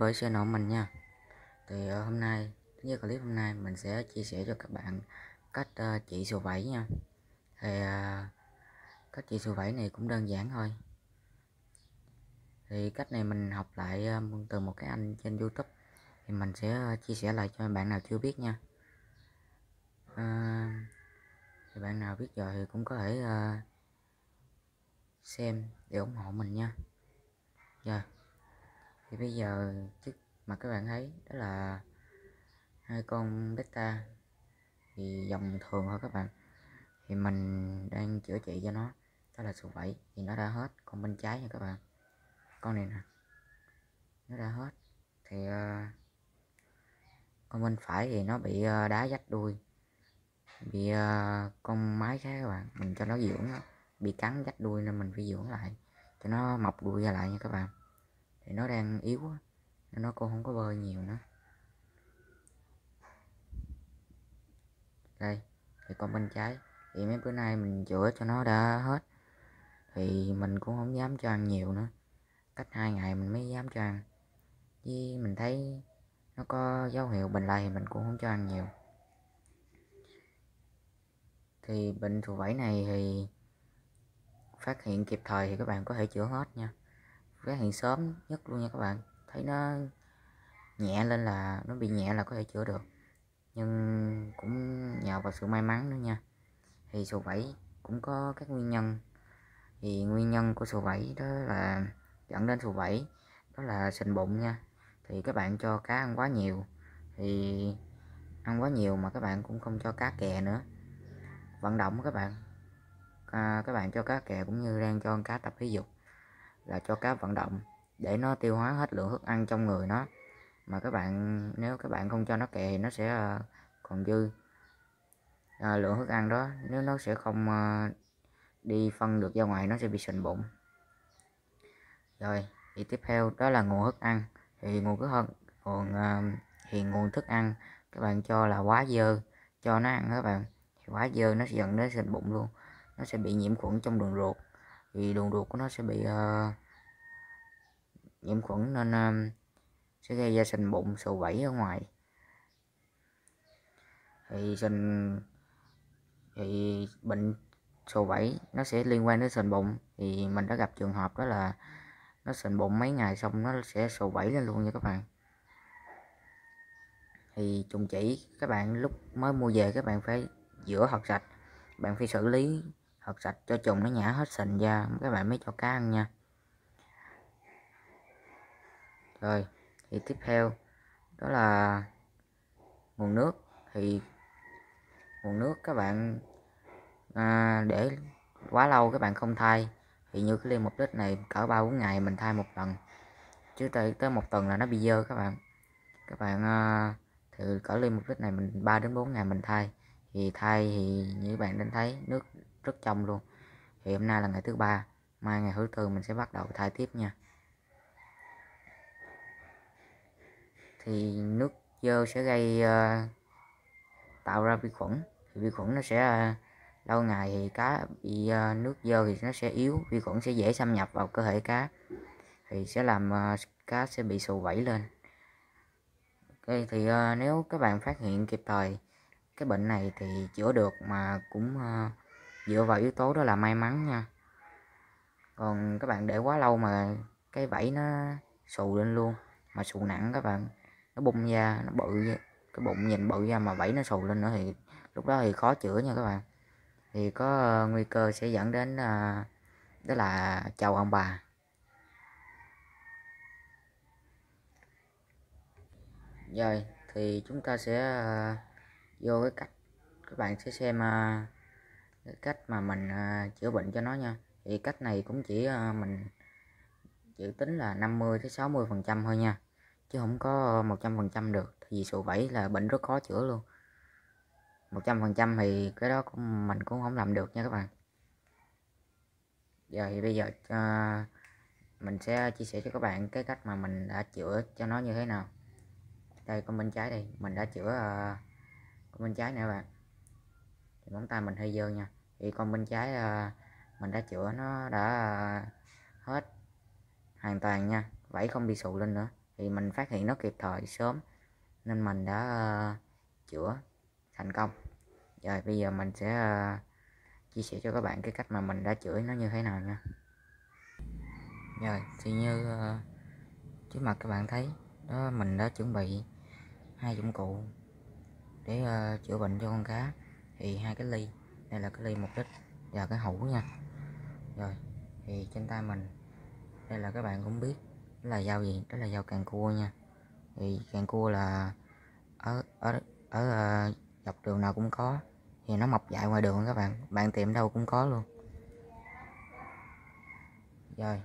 với channel mình nha. Thì hôm nay, với clip hôm nay mình sẽ chia sẻ cho các bạn cách chỉ số 7 nha. Thì cách chỉ số 7 này cũng đơn giản thôi. Thì cách này mình học lại từ một cái anh trên YouTube, thì mình sẽ chia sẻ lại cho bạn nào chưa biết nha. Thì bạn nào biết rồi thì cũng có thể xem để ủng hộ mình nha. Rồi thì bây giờ trước mặt các bạn thấy đó là hai con delta thì dòng thường thôi các bạn. Thì mình đang chữa trị cho nó, đó là số 7 thì nó đã hết. Con bên trái nha các bạn, con này nè, nó đã hết. Thì con bên phải thì nó bị đá dách đuôi, bị con mái khác các bạn. Mình cho nó dưỡng, bị cắn dách đuôi nên mình phải dưỡng lại cho nó mọc đuôi ra lại nha các bạn. Thì nó đang yếu nên nó cũng không có bơi nhiều nữa. Đây thì con bên trái thì mấy bữa nay mình chữa cho nó đã hết, thì mình cũng không dám cho ăn nhiều nữa, cách 2 ngày mình mới dám cho ăn. Vì mình thấy nó có dấu hiệu bệnh lại thì mình cũng không cho ăn nhiều. Thì bệnh số 7 này thì phát hiện kịp thời thì các bạn có thể chữa hết nha, phát hiện sớm nhất luôn nha các bạn. Thấy nó nhẹ lên là nó bị nhẹ là có thể chữa được, nhưng cũng nhờ vào sự may mắn nữa nha. Thì số 7 cũng có các nguyên nhân. Thì nguyên nhân của số 7 đó là dẫn đến số 7 đó là sình bụng nha. Thì các bạn cho cá ăn quá nhiều, thì ăn quá nhiều mà các bạn cũng không cho cá kè nữa, vận động các bạn. Các bạn cho cá kè cũng như đang cho con cá tập thể dục, là cho cá vận động để nó tiêu hóa hết lượng thức ăn trong người nó. Mà các bạn, nếu các bạn không cho nó kè thì nó sẽ còn dư lượng thức ăn đó. Nếu nó sẽ không đi phân được ra ngoài, nó sẽ bị sình bụng. Rồi thì tiếp theo đó là nguồn thức ăn. Thì nguồn thức ăn các bạn cho là quá dơ cho nó ăn các bạn. Thì quá dơ nó sẽ dẫn đến sình bụng luôn, nó sẽ bị nhiễm khuẩn trong đường ruột. Vì đường ruột của nó sẽ bị nhiễm khuẩn nên sẽ gây ra sình bụng, sầu bẫy ở ngoài. Thì bệnh sầu bẫy nó sẽ liên quan đến sình bụng. Thì mình đã gặp trường hợp đó là nó sình bụng mấy ngày xong nó sẽ sầu bẫy lên luôn nha các bạn. Thì trùng chỉ các bạn lúc mới mua về các bạn phải rửa thật sạch, bạn phải xử lý thật sạch cho trùng nó nhả hết sình ra, các bạn mới cho cá ăn nha. Rồi thì tiếp theo đó là nguồn nước. Thì nguồn nước các bạn để quá lâu các bạn không thay. Thì như cái ly 1 lít này cỡ 3-4 ngày mình thay 1 lần, chứ tới 1 tuần là nó bị dơ các bạn. Các bạn thì cỡ ly 1 lít này mình 3-4 ngày mình thay. Thì thay thì như bạn đang thấy nước rất trong luôn. Thì hôm nay là ngày thứ 3, mai ngày thứ 4 mình sẽ bắt đầu thay tiếp nha. Thì nước dơ sẽ gây tạo ra vi khuẩn. Thì vi khuẩn nó sẽ lâu ngày thì cá bị nước dơ thì nó sẽ yếu, vi khuẩn sẽ dễ xâm nhập vào cơ thể cá, thì sẽ làm cá sẽ bị sù vẩy lên. Okay, thì nếu các bạn phát hiện kịp thời cái bệnh này thì chữa được, mà cũng dựa vào yếu tố đó là may mắn nha. Còn các bạn để quá lâu mà cái vảy nó sù lên luôn, mà sù nặng các bạn, nó bung ra, nó bự, cái bụng nhìn bự ra mà vảy nó sù lên nữa, thì lúc đó thì khó chữa nha các bạn. Thì có nguy cơ sẽ dẫn đến đó là chầu ông bà. Rồi thì chúng ta sẽ vô cái cách, các bạn sẽ xem cái cách mà mình chữa bệnh cho nó nha. Thì cách này cũng chỉ mình dự tính là 50-60% thôi nha, chứ không có 100% được. Vì sổ 7 là bệnh rất khó chữa luôn, 100% thì cái đó cũng, mình cũng không làm được nha các bạn. Giờ thì bây giờ mình sẽ chia sẻ cho các bạn cái cách mà mình đã chữa cho nó như thế nào. Đây con bên trái đây, mình đã chữa con bên trái nè các bạn. Thì móng tay mình hơi dơ nha. Thì con bên trái mình đã chữa nó đã hết hoàn toàn nha, vảy không bị sù lên nữa. thì mình phát hiện nó kịp thời sớm nên mình đã chữa thành công. Rồi bây giờ mình sẽ chia sẻ cho các bạn cái cách mà mình đã chữa nó như thế nào nha. Rồi thì như trước mặt các bạn thấy đó, mình đã chuẩn bị hai dụng cụ để chữa bệnh cho con cá. Thì hai cái ly, đây là cái ly mục đích và cái hũ nha. Rồi thì trên tay mình đây là, các bạn cũng biết đó là dao gì, đó là dao càng cua nha. Thì càng cua là ở dọc đường nào cũng có, thì nó mọc dại ngoài đường các bạn, bạn tìm đâu cũng có luôn. Rồi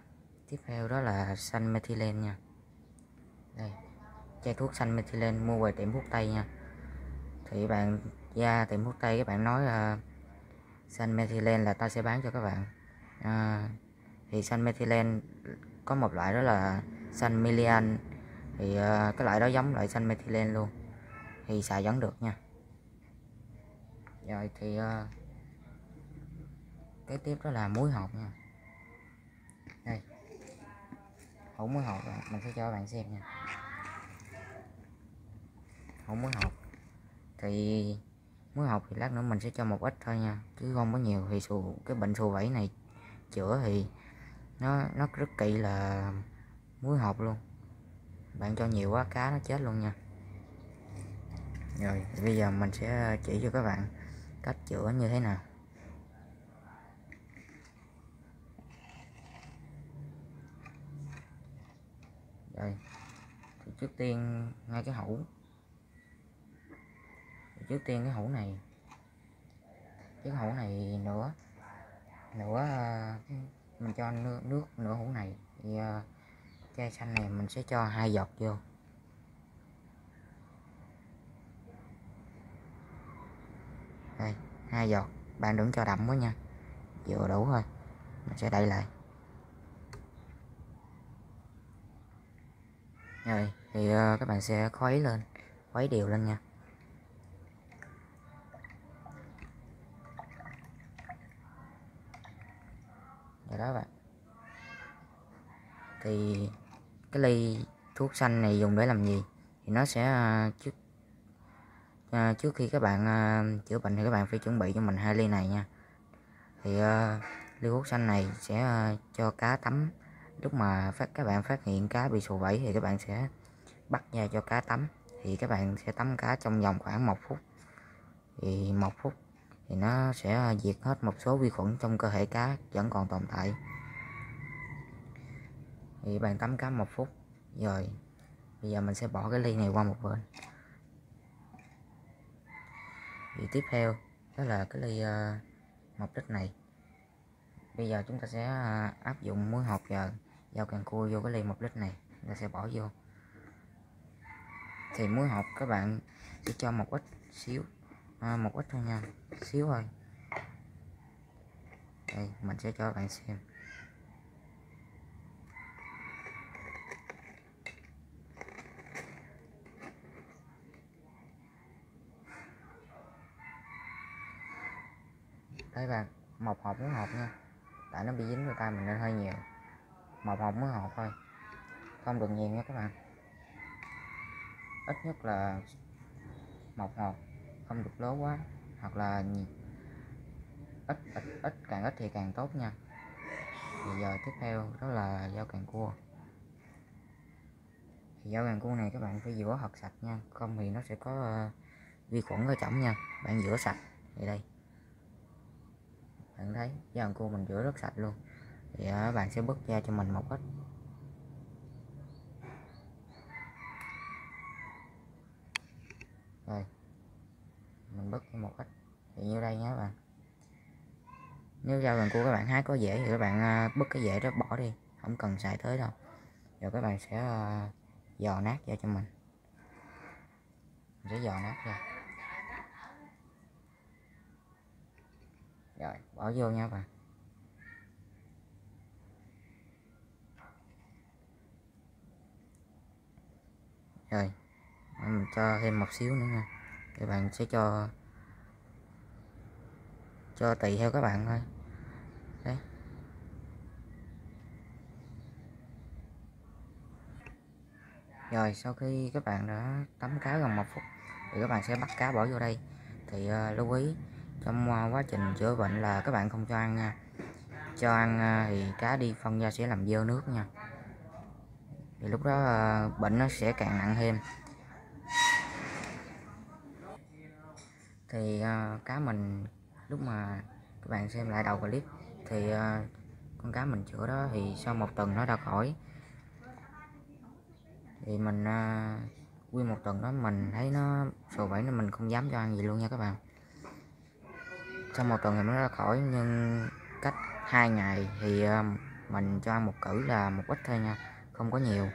tiếp theo đó là xanh methylene nha. Đây, chai thuốc xanh methylene mua về tiệm thuốc tây nha. Thì bạn ra tiệm thuốc tây các bạn nói xanh methylene là ta sẽ bán cho các bạn. Thì xanh methylene có một loại đó là xanh milian, thì cái loại đó giống loại xanh methylene luôn, thì xài vẫn được nha. Rồi thì cái tiếp đó là muối hột nha. Đây, hũ muối hột mình sẽ cho các bạn xem nha. Hũ muối hột thì lát nữa mình sẽ cho một ít thôi nha, chứ không có nhiều. Thì cái bệnh sùi bẩy này chữa thì nó rất kỳ là muối hột luôn, bạn cho nhiều quá cá nó chết luôn nha. Rồi bây giờ mình sẽ chỉ cho các bạn cách chữa như thế nào. Rồi thì trước tiên ngay cái hũ, cái hũ này, nữa mình cho nước nửa hũ này. Thì chai xanh này mình sẽ cho 2 giọt vô. Đây, 2 giọt, bạn đừng cho đậm quá nha, vừa đủ thôi. Mình sẽ đậy lại. Rồi thì các bạn sẽ khuấy lên, khuấy đều lên nha. Rồi đó bạn. Thì cái ly thuốc xanh này dùng để làm gì? Thì nó sẽ trước khi các bạn chữa bệnh thì các bạn phải chuẩn bị cho mình 2 ly này nha. Thì ly thuốc xanh này sẽ cho cá tắm. Lúc mà các bạn phát hiện cá bị sùi bẩy thì các bạn sẽ bắt ra cho cá tắm. Thì các bạn sẽ tắm cá trong vòng khoảng 1 phút. Thì 1 phút thì nó sẽ diệt hết một số vi khuẩn trong cơ thể cá vẫn còn tồn tại. Thì bạn tắm cá 1 phút. Rồi bây giờ mình sẽ bỏ cái ly này qua một bên. Thì tiếp theo đó là cái ly mục đích này. Bây giờ chúng ta sẽ áp dụng muối hột và dao càng cua vô cái ly mục đích này. Chúng ta sẽ bỏ vô. Thì muối hột các bạn sẽ cho một ít xíu, một ít thôi nha, xíu thôi. Đây mình sẽ cho các bạn xem. Đây bạn, một hộp muối hột nha, tại nó bị dính vào tay mình nên hơi nhiều. Một hộp muối hột thôi, không được nhiều nha các bạn, ít nhất là một hộp, không được lố quá, hoặc là ít càng ít thì càng tốt nha. Thì giờ tiếp theo đó là dao càng cua. Thì dao càng cua này các bạn phải rửa thật sạch nha, không thì nó sẽ có vi khuẩn ở trong nha. Bạn rửa sạch thì đây, bạn thấy dao cua mình rửa rất sạch luôn. Thì bạn sẽ bứt ra cho mình một ít. Rồi mình bứt một ít thì như đây nhé bạn. Nếu dao càng cua các bạn hái có dễ thì các bạn bứt cái dễ đó bỏ đi, không cần xài tới đâu. Rồi các bạn sẽ giò nát ra cho mình. Mình sẽ giò nát ra. Rồi, bỏ vô nha các bạn. Rồi, mình cho thêm một xíu nữa nha. Các bạn sẽ cho tùy theo các bạn thôi. Đấy. Rồi sau khi các bạn đã tắm cá gần 1 phút thì các bạn sẽ bắt cá bỏ vô đây. Thì lưu ý trong quá trình chữa bệnh là các bạn không cho ăn nha. Cho ăn thì cá đi phân ra sẽ làm dơ nước nha. Thì lúc đó bệnh nó sẽ càng nặng thêm. Thì cá mình lúc mà các bạn xem lại đầu clip thì con cá mình chữa đó thì sau 1 tuần nó đã khỏi. Thì mình quy 1 tuần đó mình thấy nó sầu bẫy nên mình không dám cho ăn gì luôn nha các bạn. Sau 1 tuần thì nó ra khỏi, nhưng cách 2 ngày thì mình cho ăn 1 cử là 1 ít thôi nha, không có nhiều.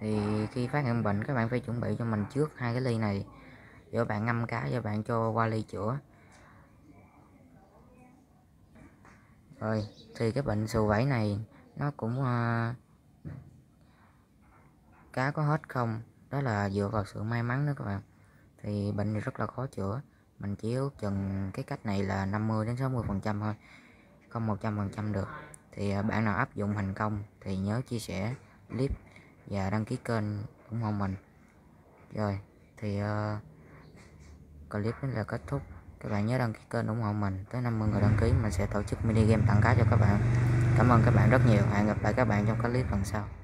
Thì khi phát hiện bệnh các bạn phải chuẩn bị cho mình trước 2 cái ly này, rồi bạn ngâm cá rồi bạn cho qua ly chữa. Rồi thì cái bệnh sầu bẫy này nó cũng cá có hết không, đó là dựa vào sự may mắn đó các bạn. Thì bệnh này rất là khó chữa, mình chỉ ước chừng cái cách này là 50 đến 60% thôi, không 100% được. Thì bạn nào áp dụng thành công thì nhớ chia sẻ clip và đăng ký kênh ủng hộ mình. Rồi thì clip đến là kết thúc, các bạn nhớ đăng ký kênh ủng hộ mình, tới 50 người đăng ký mình sẽ tổ chức mini game tặng cá cho các bạn. Cảm ơn các bạn rất nhiều, hẹn gặp lại các bạn trong các clip lần sau.